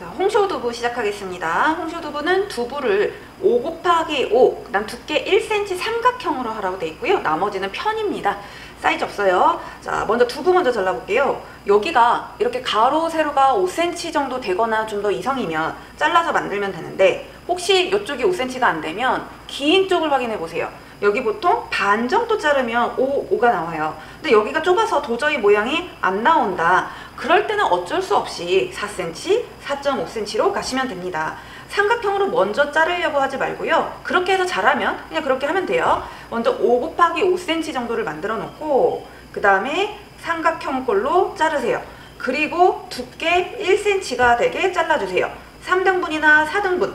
자, 홍쇼두부 시작하겠습니다. 홍쇼두부는 두부를 5 곱하기 5, 그다음 두께 1cm 삼각형으로 하라고 되어 있고요. 나머지는 편입니다. 사이즈 없어요. 자, 먼저 두부 먼저 잘라볼게요. 여기가 이렇게 가로 세로가 5cm 정도 되거나 좀 더 이상이면 잘라서 만들면 되는데, 혹시 이쪽이 5cm가 안 되면 긴 쪽을 확인해 보세요. 여기 보통 반 정도 자르면 5가 나와요. 근데 여기가 좁아서 도저히 모양이 안 나온다, 그럴 때는 어쩔 수 없이 4cm, 4.5cm로 가시면 됩니다. 삼각형으로 먼저 자르려고 하지 말고요, 그렇게 해서 잘하면 그냥 그렇게 하면 돼요. 먼저 5 곱하기 5cm 정도를 만들어 놓고 그 다음에 삼각형 꼴로 자르세요. 그리고 두께 1cm가 되게 잘라주세요. 3등분이나 4등분,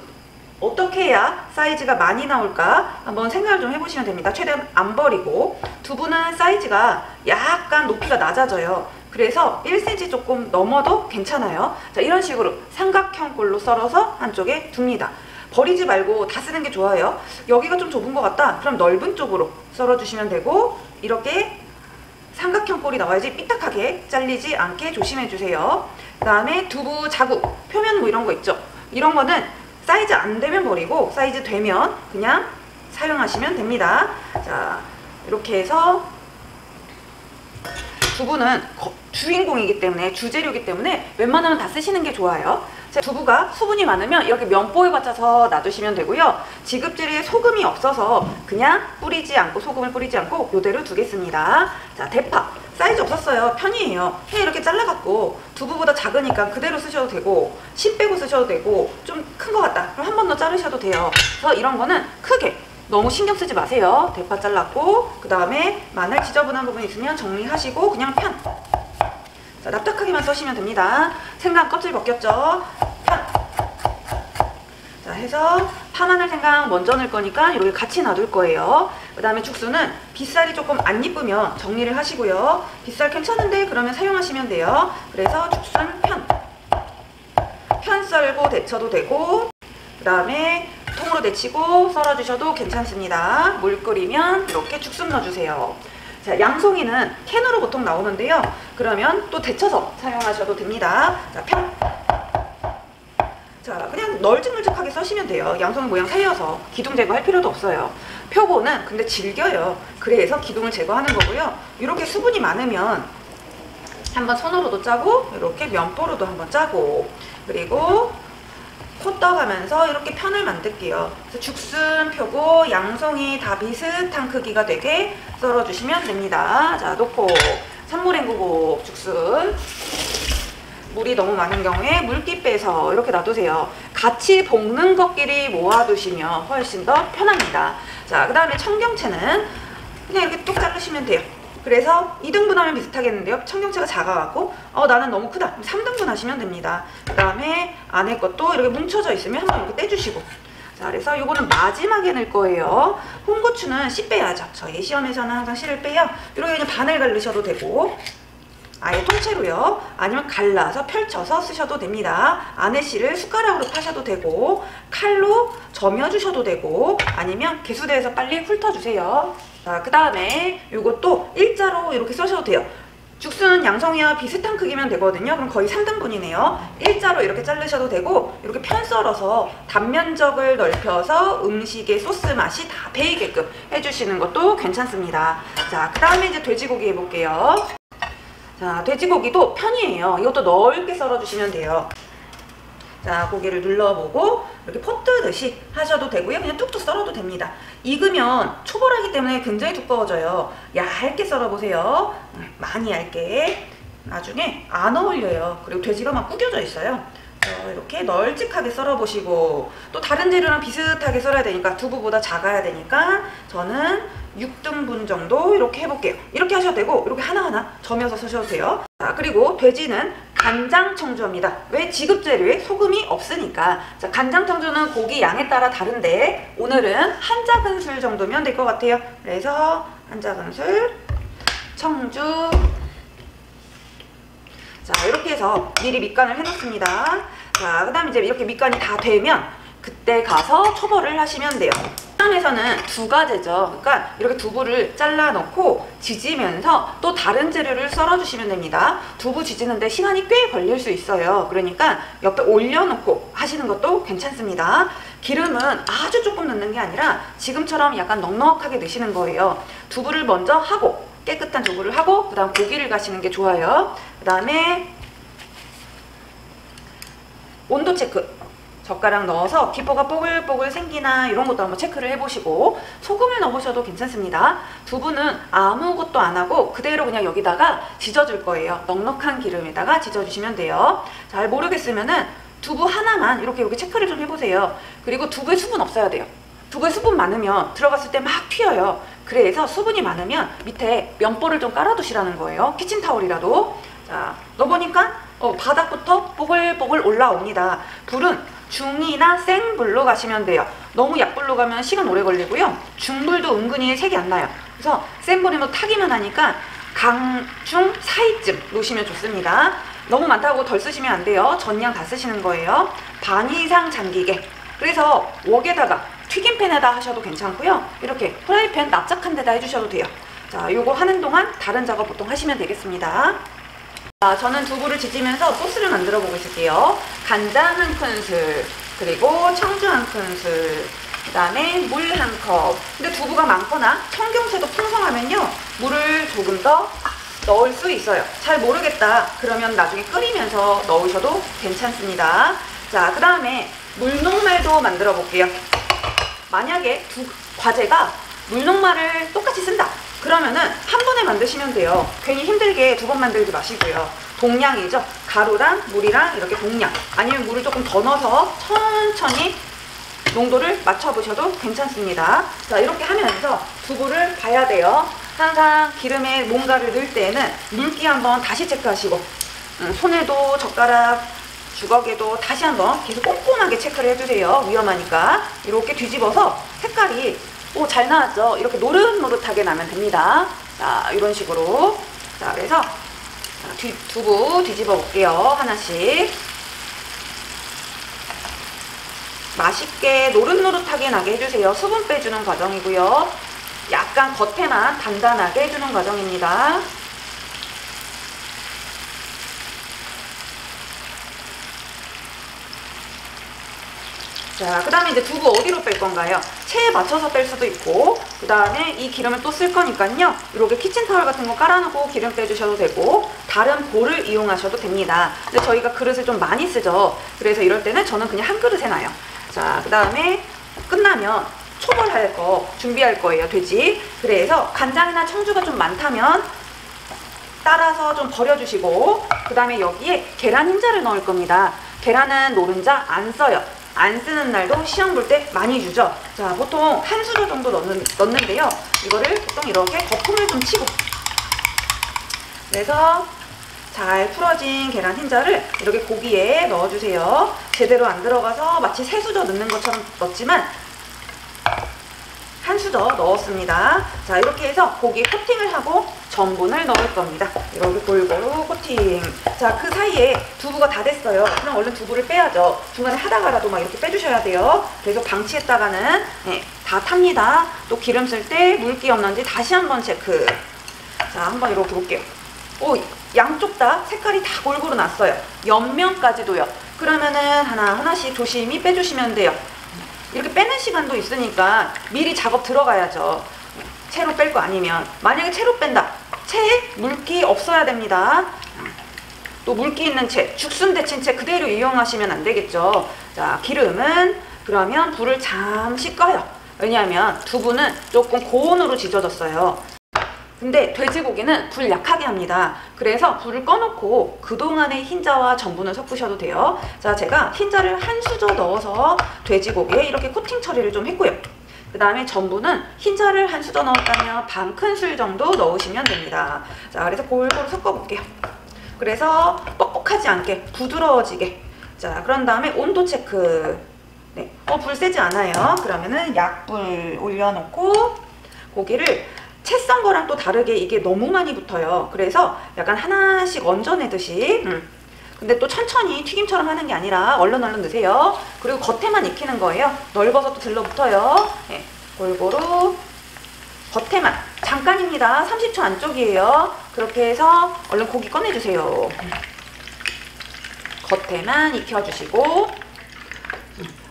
어떻게 해야 사이즈가 많이 나올까 한번 생각을 좀 해보시면 됩니다. 최대한 안 버리고. 두부는 사이즈가 약간 높이가 낮아져요. 그래서 1cm 조금 넘어도 괜찮아요. 자, 이런 식으로 삼각형 꼴로 썰어서 한쪽에 둡니다. 버리지 말고 다 쓰는 게 좋아요. 여기가 좀 좁은 것 같다, 그럼 넓은 쪽으로 썰어주시면 되고, 이렇게 삼각형 꼴이 나와야지 삐딱하게 잘리지 않게 조심해주세요. 그 다음에 두부 자국, 표면 뭐 이런 거 있죠? 이런 거는 사이즈 안 되면 버리고 사이즈 되면 그냥 사용하시면 됩니다. 자, 이렇게 해서 두부는 주인공이기 때문에, 주재료이기 때문에 웬만하면 다 쓰시는 게 좋아요. 두부가 수분이 많으면 이렇게 면보에 받쳐서 놔두시면 되고요. 지급재료에 소금이 없어서 그냥 뿌리지 않고, 소금을 뿌리지 않고 이대로 두겠습니다. 자, 대파. 사이즈 없었어요. 편이에요. 그냥 이렇게 잘라갖고 두부보다 작으니까 그대로 쓰셔도 되고, 심 빼고 쓰셔도 되고, 좀 큰 것 같다 그럼 한 번 더 자르셔도 돼요. 그래서 이런 거는 크게 너무 신경 쓰지 마세요. 대파 잘랐고, 그 다음에 마늘 지저분한 부분 있으면 정리하시고 그냥 편. 자, 납작하게만 써시면 됩니다. 생강 껍질 벗겼죠? 편. 자, 해서 파마늘 생강 먼저 넣을 거니까 이렇게 같이 놔둘 거예요. 그 다음에 죽순은 빗살이 조금 안 예쁘면 정리를 하시고요. 빗살 괜찮은데 그러면 사용하시면 돼요. 그래서 죽순 편. 편 썰고 데쳐도 되고, 그 다음에 통으로 데치고 썰어주셔도 괜찮습니다. 물 끓이면 이렇게 죽순 넣어주세요. 자, 양송이는 캔으로 보통 나오는데요, 그러면 또 데쳐서 사용하셔도 됩니다. 자, 편. 자, 그냥 널찍널찍하게 써시면 돼요. 양송이 모양 살려서 기둥 제거할 필요도 없어요. 표고는 근데 질겨요. 그래서 기둥을 제거하는 거고요. 이렇게 수분이 많으면 한번 손으로도 짜고, 이렇게 면보로도 한번 짜고, 그리고 호떡하면서 이렇게 편을 만들게요. 그래서 죽순, 표고, 양송이 다 비슷한 크기가 되게 썰어주시면 됩니다. 자, 놓고 찬물에 헹구고, 죽순 물이 너무 많은 경우에 물기 빼서 이렇게 놔두세요. 같이 볶는 것끼리 모아두시면 훨씬 더 편합니다. 자, 그 다음에 청경채는 그냥 이렇게 뚝 자르시면 돼요. 그래서 2등분하면 비슷하겠는데요, 청경채가 작아갖고 나는 너무 크다, 3등분 하시면 됩니다. 그 다음에 안에 것도 이렇게 뭉쳐져 있으면 한번 이렇게 떼주시고. 자, 그래서 요거는 마지막에 넣을 거예요. 홍고추는 씨 빼야죠. 저희 시험에서는 항상 씨를 빼요. 이렇게 그냥 반을 갈르셔도 되고, 아예 통째로요, 아니면 갈라서 펼쳐서 쓰셔도 됩니다. 안에 씨를 숟가락으로 파셔도 되고, 칼로 점여주셔도 되고, 아니면 개수대에서 빨리 훑어주세요. 자, 그 다음에 요것도 일자로 이렇게 써셔도 돼요. 죽순, 양송이와 비슷한 크기면 되거든요. 그럼 거의 3등분이네요. 일자로 이렇게 자르셔도 되고, 이렇게 편 썰어서 단면적을 넓혀서 음식의 소스 맛이 다 배이게끔 해주시는 것도 괜찮습니다. 자, 그 다음에 이제 돼지고기 해볼게요. 자, 돼지고기도 편이에요. 이것도 넓게 썰어주시면 돼요. 자, 고기를 눌러보고 이렇게 퍼뜨듯이 하셔도 되고요. 그냥 뚝뚝 썰어도 됩니다. 익으면 초벌하기 때문에 굉장히 두꺼워져요. 얇게 썰어보세요. 많이 얇게. 나중에 안 어울려요. 그리고 돼지가 막 구겨져 있어요. 이렇게 널찍하게 썰어보시고, 또 다른 재료랑 비슷하게 썰어야 되니까, 두부보다 작아야 되니까 저는 6등분 정도 이렇게 해볼게요. 이렇게 하셔도 되고, 이렇게 하나하나 점여서 쓰셔도 돼요. 자, 그리고 돼지는 간장 청주합니다. 왜? 지급재료에 소금이 없으니까. 자, 간장 청주는 고기 양에 따라 다른데, 오늘은 한 작은술 정도면 될 것 같아요. 그래서 한 작은술 청주. 자, 이렇게 해서 미리 밑간을 해놨습니다. 자, 그 다음에 이제 이렇게 밑간이 다 되면 그때 가서 초벌을 하시면 돼요. 식당에서는 두 가지죠. 그러니까 이렇게 두부를 잘라 넣고 지지면서 또 다른 재료를 썰어 주시면 됩니다. 두부 지지는데 시간이 꽤 걸릴 수 있어요. 그러니까 옆에 올려놓고 하시는 것도 괜찮습니다. 기름은 아주 조금 넣는 게 아니라 지금처럼 약간 넉넉하게 넣으시는 거예요. 두부를 먼저 하고, 깨끗한 두부를 하고, 그 다음 고기를 가시는 게 좋아요. 그 다음에 온도 체크, 젓가락 넣어서 기포가 뽀글뽀글 생기나 이런 것도 한번 체크를 해보시고, 소금을 넣으셔도 괜찮습니다. 두부는 아무것도 안 하고 그대로 그냥 여기다가 지져줄 거예요. 넉넉한 기름에다가 지져주시면 돼요. 잘 모르겠으면은 두부 하나만 이렇게 체크를 좀 해보세요. 그리고 두부에 수분 없어야 돼요. 두부에 수분 많으면 들어갔을 때 막 튀어요. 그래서 수분이 많으면 밑에 면보를 좀 깔아두시라는 거예요. 키친타올이라도. 자, 넣어보니까 바닥부터 뽀글뽀글 올라옵니다. 불은 중이나 생불로 가시면 돼요. 너무 약불로 가면 시간 오래 걸리고요. 중불도 은근히 색이 안 나요. 그래서 센불이 뭐 타기만 하니까 강중 사이쯤 놓으시면 좋습니다. 너무 많다고 덜 쓰시면 안 돼요. 전량 다 쓰시는 거예요. 반 이상 잠기게. 그래서 웍에다가 튀김팬에다 하셔도 괜찮고요. 이렇게 프라이팬 납작한 데다 해주셔도 돼요. 자, 요거 하는 동안 다른 작업 보통 하시면 되겠습니다. 자, 저는 두부를 지지면서 소스를 만들어 보고 있을게요. 간장 1큰술, 그리고 청주 1큰술, 그 다음에 물 1컵. 근데 두부가 많거나 청경채도 풍성하면요, 물을 조금 더 넣을 수 있어요. 잘 모르겠다 그러면 나중에 끓이면서 넣으셔도 괜찮습니다. 자, 그 다음에 물녹말도 만들어 볼게요. 만약에 두 과제가 물녹말을 똑같이 쓴다 그러면은 한 번에 만드시면 돼요. 괜히 힘들게 두 번 만들지 마시고요. 동량이죠. 가루랑 물이랑 이렇게 동량, 아니면 물을 조금 더 넣어서 천천히 농도를 맞춰보셔도 괜찮습니다. 자, 이렇게 하면서 두부를 봐야 돼요. 항상 기름에 뭔가를 넣을 때에는 물기 한번 다시 체크하시고, 손에도 젓가락, 주걱에도 다시 한번 계속 꼼꼼하게 체크를 해주세요. 위험하니까. 이렇게 뒤집어서 색깔이 오, 잘 나왔죠? 이렇게 노릇노릇하게 나면 됩니다. 자, 이런 식으로. 자, 그래서 두부 뒤집어 볼게요. 하나씩. 맛있게 노릇노릇하게 나게 해주세요. 수분 빼주는 과정이고요. 약간 겉에만 단단하게 해주는 과정입니다. 자, 그 다음에 이제 두부 어디로 뺄 건가요? 체에 맞춰서 뺄 수도 있고, 그 다음에 이 기름을 또 쓸 거니까요, 이렇게 키친타올 같은 거 깔아놓고 기름 빼주셔도 되고, 다른 볼을 이용하셔도 됩니다. 근데 저희가 그릇을 좀 많이 쓰죠. 그래서 이럴 때는 저는 그냥 한 그릇에 놔요. 자, 그 다음에 끝나면 초벌할 거 준비할 거예요. 돼지. 그래서 간장이나 청주가 좀 많다면 따라서 좀 버려주시고, 그 다음에 여기에 계란 흰자를 넣을 겁니다. 계란은 노른자 안 써요. 안 쓰는 날도 시험 볼 때 많이 주죠. 자, 보통 한 수저 정도 넣는데요. 이거를 보통 이렇게 거품을 좀 치고, 그래서 잘 풀어진 계란 흰자를 이렇게 고기에 넣어주세요. 제대로 안 들어가서 마치 세 수저 넣는 것처럼 넣었지만 한 수저 넣었습니다. 자, 이렇게 해서 고기에 코팅을 하고 전분을 넣을 겁니다. 이렇게 골고루 코팅. 자, 그 사이에 두부가 다 됐어요. 그럼 얼른 두부를 빼야죠. 중간에 하다가라도 막 이렇게 빼주셔야 돼요. 계속 방치했다가는 다 탑니다. 또 기름 쓸 때 물기 없는지 다시 한번 체크. 자, 한번 이렇게 볼게요. 오, 양쪽 다 색깔이 다 골고루 났어요. 옆면까지도요. 그러면은 하나씩 조심히 빼주시면 돼요. 이렇게 빼는 시간도 있으니까 미리 작업 들어가야죠. 채로 뺄 거 아니면. 만약에 채로 뺀다, 채에 물기 없어야 됩니다. 또 물기 있는 채, 죽순 데친 채 그대로 이용하시면 안 되겠죠. 자, 기름은 그러면 불을 잠시 꺼요. 왜냐하면 두부는 조금 고온으로 지져졌어요. 근데 돼지고기는 불 약하게 합니다. 그래서 불을 꺼놓고 그동안의 흰자와 전분을 섞으셔도 돼요. 자, 제가 흰자를 한 수저 넣어서 돼지고기에 이렇게 코팅 처리를 좀 했고요. 그 다음에 전분은 흰자를 한 수저 넣었다면 반 큰술 정도 넣으시면 됩니다. 자, 그래서 골고루 섞어볼게요. 그래서 뻑뻑하지 않게, 부드러워지게. 자, 그런 다음에 온도 체크. 네, 불 세지 않아요. 그러면은 약불 올려놓고 고기를 채 썬 거랑 또 다르게 이게 너무 많이 붙어요. 그래서 약간 하나씩 얹어내듯이, 근데 또 천천히 튀김처럼 하는 게 아니라 얼른 넣으세요. 그리고 겉에만 익히는 거예요. 넓어서 또 들러붙어요. 네. 골고루 겉에만 잠깐입니다. 30초 안쪽이에요. 그렇게 해서 얼른 고기 꺼내주세요. 겉에만 익혀주시고,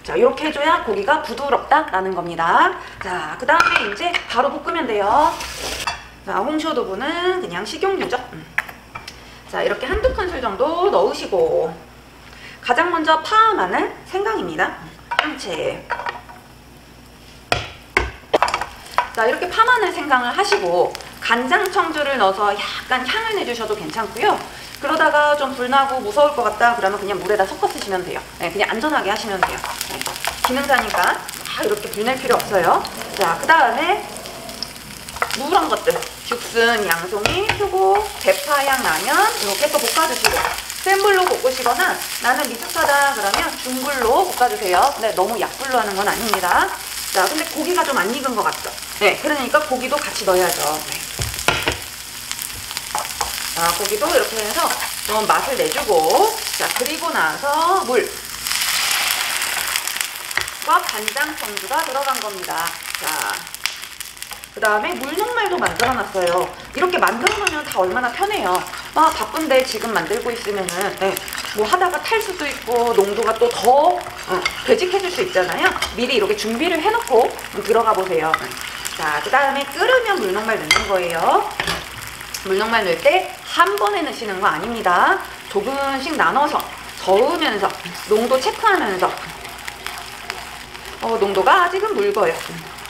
자, 이렇게 해줘야 고기가 부드럽다라는 겁니다. 자, 그 다음에 이제 바로 볶으면 돼요. 자, 홍쇼두부는 그냥 식용유죠. 자, 이렇게 한두 큰술 정도 넣으시고, 가장 먼저 파, 마늘, 생강입니다. 참치. 자, 이렇게 파, 마늘, 생강을 하시고 간장 청주를 넣어서 약간 향을 내주셔도 괜찮고요. 그러다가 좀 불나고 무서울 것 같다 그러면 그냥 물에다 섞어 쓰시면 돼요. 네, 그냥 안전하게 하시면 돼요. 네, 기능사니까 막 이렇게 불낼 필요 없어요. 자, 그 다음에 무런 것들, 죽순, 양송이, 표고, 대파향 나면 이렇게 또 볶아주시고, 센 불로 볶으시거나 나는 미숙하다 그러면 중불로 볶아주세요. 근데 너무 약불로 하는 건 아닙니다. 자, 근데 고기가 좀 안 익은 것 같죠? 네, 그러니까 고기도 같이 넣어야죠. 네. 자, 고기도 이렇게 해서 좀 맛을 내주고, 자, 그리고 나서 물과 간장 청주가 들어간 겁니다. 자, 그 다음에 물녹말도 만들어놨어요. 이렇게 만들어놓으면 다 얼마나 편해요. 아, 바쁜데 지금 만들고 있으면은, 네, 뭐 하다가 탈 수도 있고 농도가 또 더 되직해질 수 있잖아요. 미리 이렇게 준비를 해놓고 들어가 보세요. 자, 그 다음에 끓으면 물녹말 넣는 거예요. 물녹말 넣을 때 한 번에 넣으시는 거 아닙니다. 조금씩 나눠서 저으면서 농도 체크하면서, 농도가 지금 묽어요.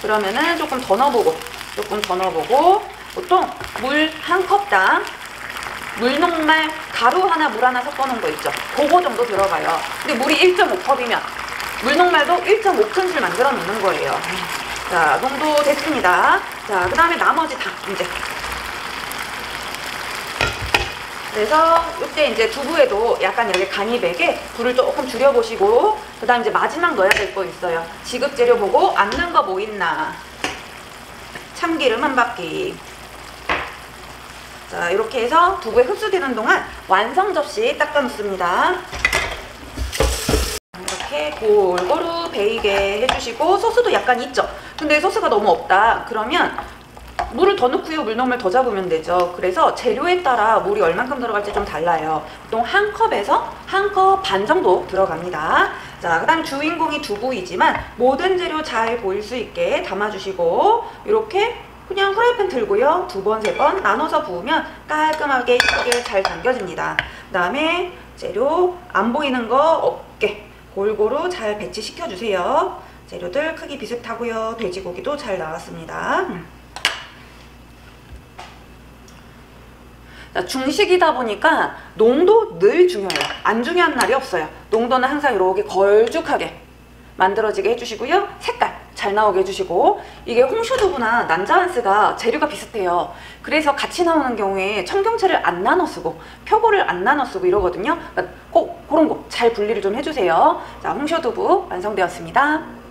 그러면은 조금 더 넣어보고 조금 더 넣어보고, 보통 물 한 컵당 물녹말 가루 하나 물 하나 섞어놓은 거 있죠. 그거 정도 들어가요. 근데 물이 1.5컵이면 물녹말도 1.5큰술 만들어 놓는 거예요. 자, 농도 됐습니다. 자, 그 다음에 나머지 다 이제, 그래서 이때 이제 두부에도 약간 이렇게 간이 배게 불을 조금 줄여보시고, 그 다음 이제 마지막 넣어야 될 거 있어요. 지급재료 보고 안 넣은 거 뭐 있나, 참기름 한 바퀴. 자, 이렇게 해서 두부에 흡수되는 동안 완성 접시 닦아 놓습니다. 이렇게 골고루 배이게 해주시고, 소스도 약간 있죠. 근데 소스가 너무 없다 그러면 물을 더 넣고요, 물녹말 더 잡으면 되죠. 그래서 재료에 따라 물이 얼만큼 들어갈지 좀 달라요. 보통 한 컵에서 한 컵 반 정도 들어갑니다. 자, 그 다음 주인공이 두부이지만 모든 재료 잘 보일 수 있게 담아주시고, 이렇게 그냥 프라이팬 들고요, 두 번, 세 번 나눠서 부으면 깔끔하게 쉽게 잘 담겨집니다. 그 다음에 재료 안 보이는 거 없게 골고루 잘 배치시켜주세요. 재료들 크기 비슷하고요, 돼지고기도 잘 나왔습니다. 자, 중식이다 보니까 농도 늘 중요해요. 안 중요한 날이 없어요. 농도는 항상 이렇게 걸쭉하게 만들어지게 해주시고요, 색깔 잘 나오게 해주시고. 이게 홍쇼두부나 난자한스가 재료가 비슷해요. 그래서 같이 나오는 경우에 청경채를 안 나눠 쓰고 표고를 안 나눠 쓰고 이러거든요. 그러니까 꼭 그런 거 잘 분리를 좀 해주세요. 자, 홍쇼두부 완성되었습니다.